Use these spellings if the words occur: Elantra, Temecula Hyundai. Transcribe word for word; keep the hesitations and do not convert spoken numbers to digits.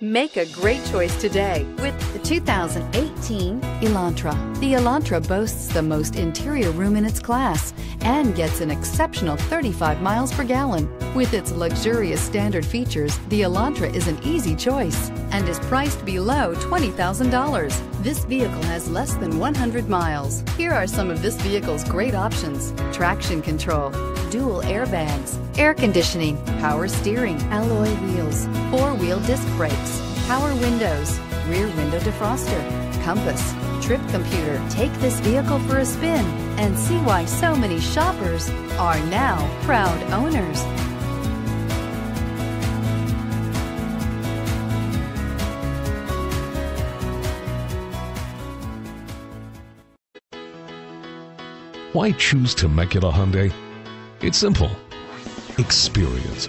Make a great choice today with the two thousand eighteen Elantra. The Elantra boasts the most interior room in its class and gets an exceptional thirty-five miles per gallon. With its luxurious standard features, the Elantra is an easy choice and is priced below twenty thousand dollars. This vehicle has less than one hundred miles. Here are some of this vehicle's great options: traction control, dual airbags, air conditioning, power steering, alloy wheels, four-wheel disc brakes, power windows, rear window defroster, compass, trip computer. Take this vehicle for a spin and see why so many shoppers are now proud owners. Why choose Temecula Hyundai? It's simple. Experience.